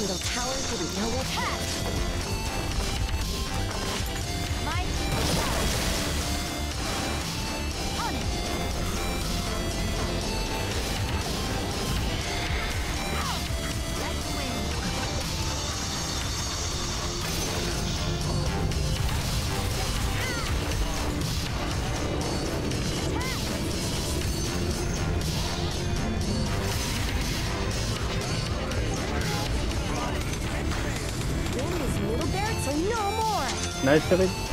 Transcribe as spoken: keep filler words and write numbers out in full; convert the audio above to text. Middle tower didn't know what happened. My power. On it. Let's win. Nice, Kelly.